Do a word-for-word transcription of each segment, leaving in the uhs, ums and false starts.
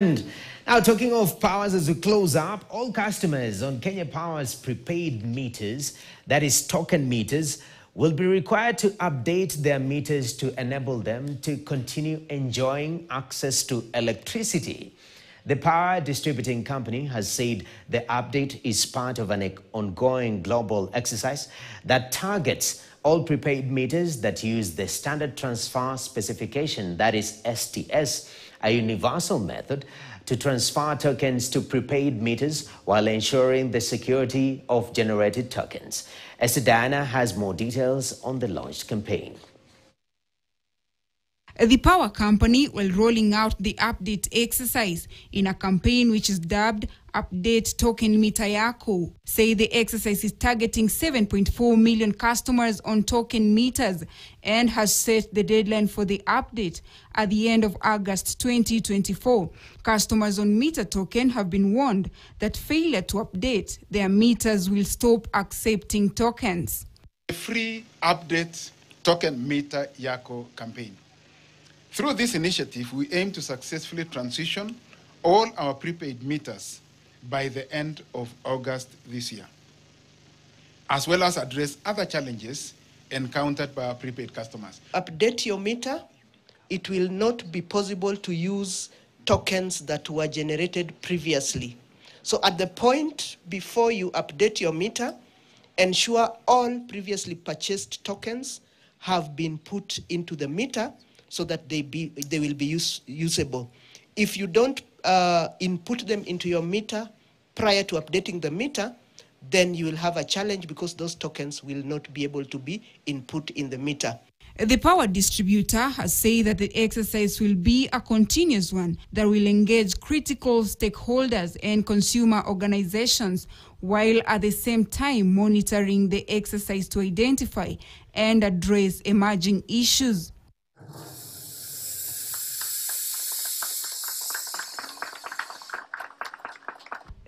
Now, talking of powers as we close up, all customers on Kenya Power's prepaid meters, that is token meters, will be required to update their meters to enable them to continue enjoying access to electricity. The power distributing company has said the update is part of an ongoing global exercise that targets all prepaid meters that use the standard transfer specification, that is S T S, a universal method to transfer tokens to prepaid meters while ensuring the security of generated tokens. Esther Diana has more details on the launched campaign. The power company will rolling out the update exercise in a campaign which is dubbed Update Token Meter Yako. Say the exercise is targeting seven point four million customers on token meters and has set the deadline for the update at the end of August twenty twenty-four. Customers on meter token have been warned that failure to update their meters will stop accepting tokens. A free update token meter Yako campaign. Through this initiative, we aim to successfully transition all our prepaid meters by the end of August this year, as well as address other challenges encountered by our prepaid customers. Update your meter. It will not be possible to use tokens that were generated previously. So at the point before you update your meter, ensure all previously purchased tokens have been put into the meter so that they be they will be use, usable. If you don't uh, input them into your meter prior to updating the meter, then you will have a challenge because those tokens will not be able to be input in the meter. The power distributor has said that the exercise will be a continuous one that will engage critical stakeholders and consumer organizations, while at the same time monitoring the exercise to identify and address emerging issues.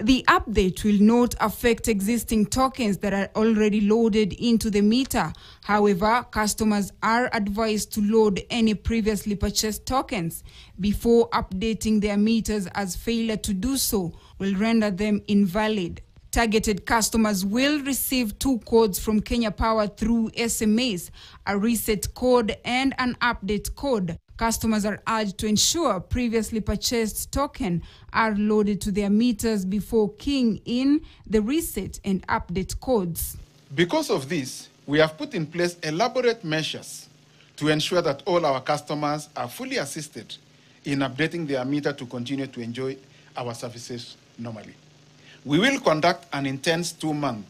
The update will not affect existing tokens that are already loaded into the meter. However, customers are advised to load any previously purchased tokens before updating their meters, as failure to do so will render them invalid. Targeted customers will receive two codes from Kenya Power through S M S, a reset code and an update code. Customers are urged to ensure previously purchased tokens are loaded to their meters before keying in the reset and update codes. Because of this, we have put in place elaborate measures to ensure that all our customers are fully assisted in updating their meter to continue to enjoy our services normally. We will conduct an intense two-month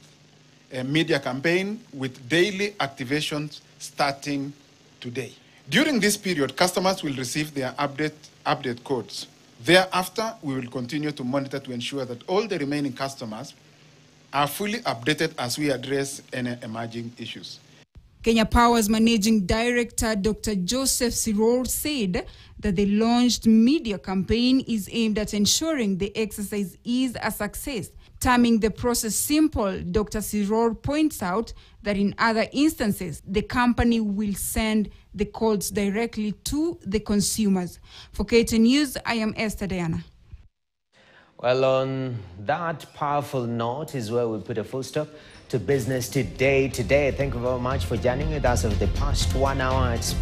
uh, media campaign with daily activations starting today. During this period, customers will receive their update, update codes. Thereafter, we will continue to monitor to ensure that all the remaining customers are fully updated as we address any emerging issues. Kenya Power's Managing Director, Doctor Joseph Sirol, said that the launched media campaign is aimed at ensuring the exercise is a success. Terming the process simple, Doctor Sirol points out that in other instances, the company will send the codes directly to the consumers. For K T N News, I am Esther Diana. Well, on that powerful note is where we put a full stop to business today. Today, thank you very much for joining with us over the past one hour. It's